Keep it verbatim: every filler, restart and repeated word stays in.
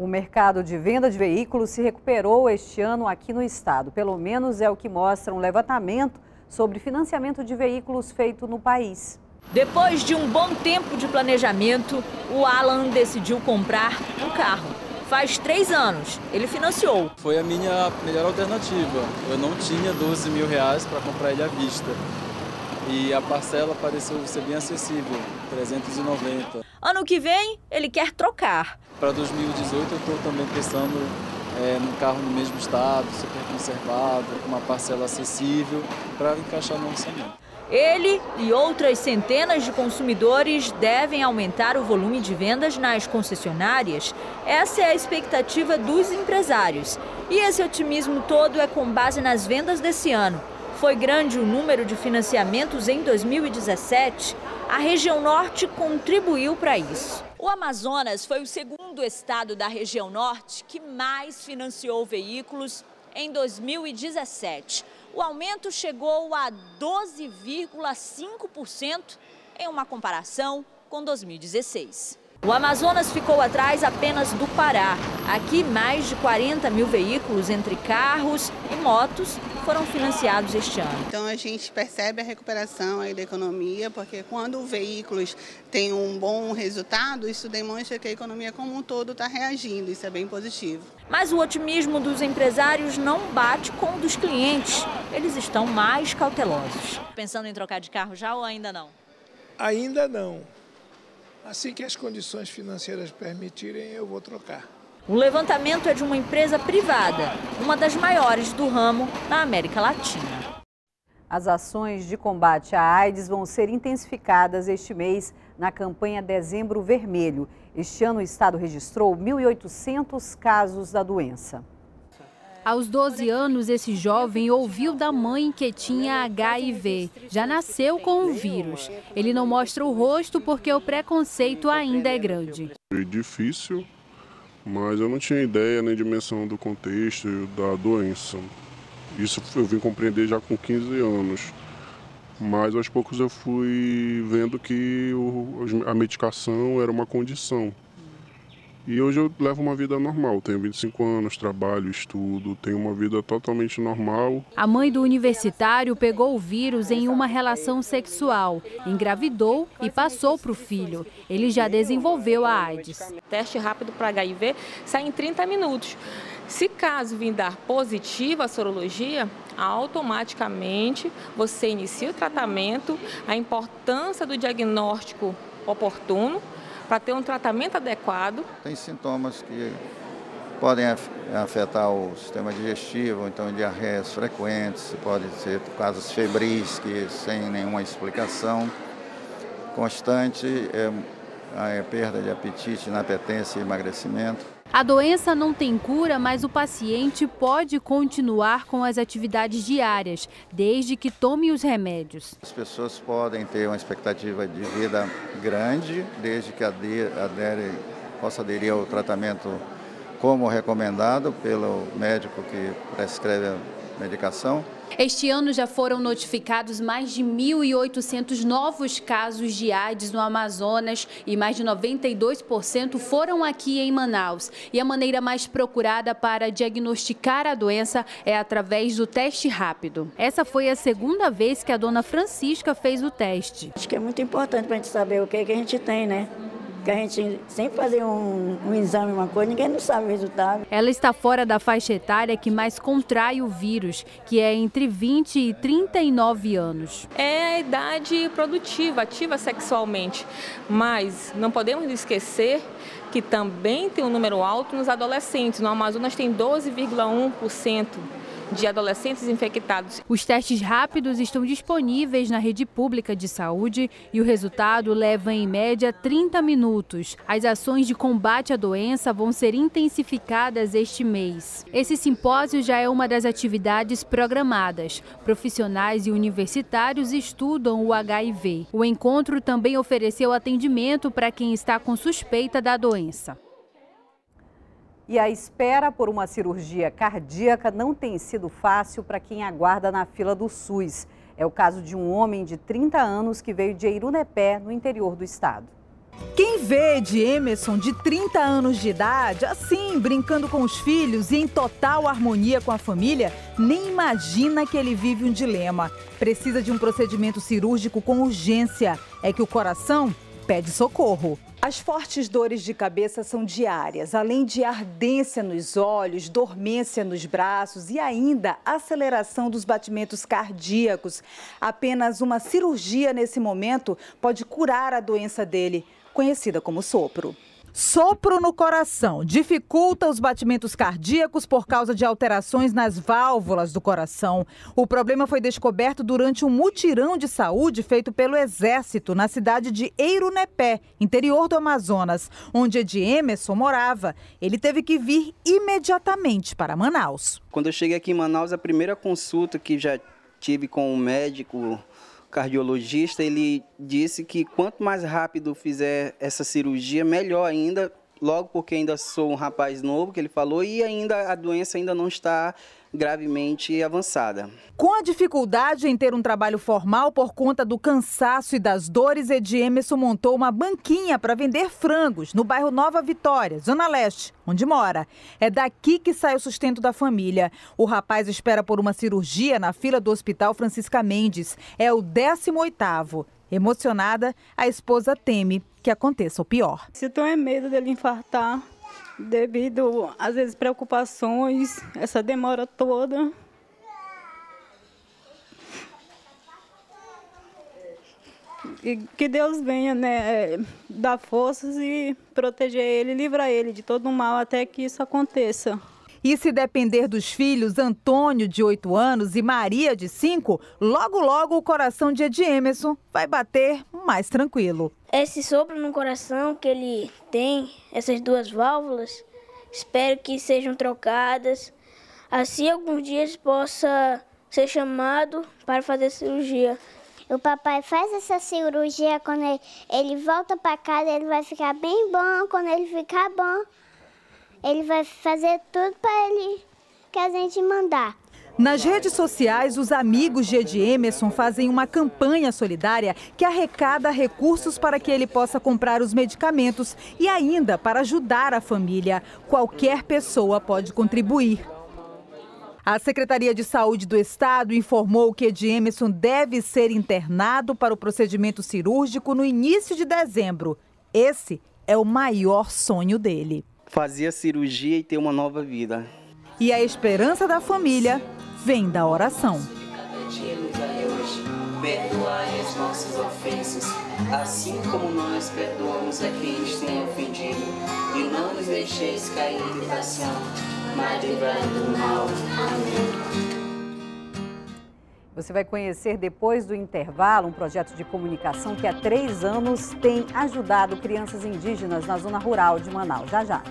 O mercado de venda de veículos se recuperou este ano aqui no estado. Pelo menos é o que mostra um levantamento sobre financiamento de veículos feito no país. Depois de um bom tempo de planejamento, o Alan decidiu comprar um carro. Faz três anos, ele financiou. Foi a minha melhor alternativa. Eu não tinha doze mil reais para comprar ele à vista. E a parcela pareceu ser bem acessível, trezentos e noventa. Ano que vem, ele quer trocar. Para dois mil e dezoito, eu estou também pensando é, num carro no mesmo estado, super conservado, com uma parcela acessível, para encaixar no orçamento. Ele e outras centenas de consumidores devem aumentar o volume de vendas nas concessionárias. Essa é a expectativa dos empresários. E esse otimismo todo é com base nas vendas desse ano. Foi grande o número de financiamentos em dois mil e dezessete. A região norte contribuiu para isso. O Amazonas foi o segundo estado da região norte que mais financiou veículos em dois mil e dezessete. O aumento chegou a doze vírgula cinco por cento em uma comparação com dois mil e dezesseis. O Amazonas ficou atrás apenas do Pará. Aqui, mais de quarenta mil veículos, entre carros e motos, foram financiados este ano. Então, a gente percebe a recuperação aí da economia, porque quando veículos têm um bom resultado, isso demonstra que a economia como um todo está reagindo, isso é bem positivo. Mas o otimismo dos empresários não bate com o dos clientes. Eles estão mais cautelosos. Pensando em trocar de carro já ou ainda não? Ainda não. Assim que as condições financeiras permitirem, eu vou trocar. O levantamento é de uma empresa privada, uma das maiores do ramo na América Latina. As ações de combate à AIDS vão ser intensificadas este mês na campanha Dezembro Vermelho. Este ano o estado registrou mil e oitocentos casos da doença. Aos doze anos, esse jovem ouviu da mãe que tinha agá i vê. Já nasceu com o vírus. Ele não mostra o rosto porque o preconceito ainda é grande. É difícil, mas eu não tinha ideia nem dimensão do contexto da doença. Isso eu vim compreender já com quinze anos. Mas aos poucos eu fui vendo que a medicação era uma condição. E hoje eu levo uma vida normal, tenho vinte e cinco anos, trabalho, estudo, tenho uma vida totalmente normal. A mãe do universitário pegou o vírus em uma relação sexual, engravidou e passou para o filho. Ele já desenvolveu a AIDS. Teste rápido para agá i vê sai em trinta minutos. Se caso vir dar positiva a sorologia, automaticamente você inicia o tratamento. A importância do diagnóstico oportuno para ter um tratamento adequado. Tem sintomas que podem afetar o sistema digestivo, então diarreias frequentes, podem ser casos febris, que sem nenhuma explicação, constante, é, é, perda de apetite, inapetência e emagrecimento. A doença não tem cura, mas o paciente pode continuar com as atividades diárias, desde que tome os remédios. As pessoas podem ter uma expectativa de vida grande, desde que adere, possa aderir ao tratamento como recomendado pelo médico que prescreve a medicação. Este ano já foram notificados mais de mil e oitocentos novos casos de AIDS no Amazonas e mais de noventa e dois por cento foram aqui em Manaus. E a maneira mais procurada para diagnosticar a doença é através do teste rápido. Essa foi a segunda vez que a dona Francisca fez o teste. Acho que é muito importante para a gente saber o que, é que a gente tem, né? Que a gente sempre fazer um, um exame, uma coisa, ninguém não sabe o resultado. Ela está fora da faixa etária que mais contrai o vírus, que é entre vinte e trinta e nove anos. É a idade produtiva, ativa sexualmente, mas não podemos esquecer que também tem um número alto nos adolescentes. No Amazonas tem doze vírgula um por cento. De adolescentes infectados. Os testes rápidos estão disponíveis na rede pública de saúde e o resultado leva, em média, trinta minutos. As ações de combate à doença vão ser intensificadas este mês. Esse simpósio já é uma das atividades programadas. Profissionais e universitários estudam o agá i vê. O encontro também ofereceu atendimento para quem está com suspeita da doença. E a espera por uma cirurgia cardíaca não tem sido fácil para quem aguarda na fila do SUS. É o caso de um homem de trinta anos que veio de Eirunepé, no interior do estado. Quem vê de Emerson, de trinta anos de idade, assim, brincando com os filhos e em total harmonia com a família, nem imagina que ele vive um dilema. Precisa de um procedimento cirúrgico com urgência. É que o coração pede socorro. As fortes dores de cabeça são diárias, além de ardência nos olhos, dormência nos braços e ainda aceleração dos batimentos cardíacos. Apenas uma cirurgia nesse momento pode curar a doença dele, conhecida como sopro. Sopro no coração dificulta os batimentos cardíacos por causa de alterações nas válvulas do coração. O problema foi descoberto durante um mutirão de saúde feito pelo Exército na cidade de Eirunepé, interior do Amazonas, onde Ed Emerson morava. Ele teve que vir imediatamente para Manaus. Quando eu cheguei aqui em Manaus, a primeira consulta que já tive com um médico cardiologista, ele disse que quanto mais rápido fizer essa cirurgia, melhor ainda, logo porque ainda sou um rapaz novo, que ele falou, e ainda a doença ainda não está gravemente avançada. Com a dificuldade em ter um trabalho formal por conta do cansaço e das dores, Ed Emerson montou uma banquinha para vender frangos no bairro Nova Vitória, Zona Leste, onde mora. É daqui que sai o sustento da família. O rapaz espera por uma cirurgia na fila do hospital Francisca Mendes. É o décimo oitavo. Emocionada, a esposa teme que aconteça o pior. Se tu é medo dele infartar, devido, às vezes, preocupações, essa demora toda. E que Deus venha, né, dar forças e proteger ele, livrar ele de todo o mal até que isso aconteça. E se depender dos filhos, Antônio, de oito anos, e Maria, de cinco, logo, logo o coração de Ed Emerson vai bater mais tranquilo. Esse sopro no coração que ele tem, essas duas válvulas, espero que sejam trocadas. Assim, alguns dias possa ser chamado para fazer cirurgia. O papai faz essa cirurgia, quando ele, ele volta para casa, ele vai ficar bem bom, quando ele ficar bom, ele vai fazer tudo para ele que a gente mandar. Nas redes sociais, os amigos de Ed Emerson fazem uma campanha solidária que arrecada recursos para que ele possa comprar os medicamentos e ainda para ajudar a família. Qualquer pessoa pode contribuir. A Secretaria de Saúde do Estado informou que Ed Emerson deve ser internado para o procedimento cirúrgico no início de dezembro. Esse é o maior sonho dele. Fazer a cirurgia e ter uma nova vida. E a esperança da família vem da oração. Perdoai as nossas ofensas, assim como nós perdoamos a quem nos tem ofendido. E não nos deixeis cair em tentação, mas livrai do mal. Amém. Você vai conhecer depois do intervalo um projeto de comunicação que há três anos tem ajudado crianças indígenas na zona rural de Manaus. Já, já.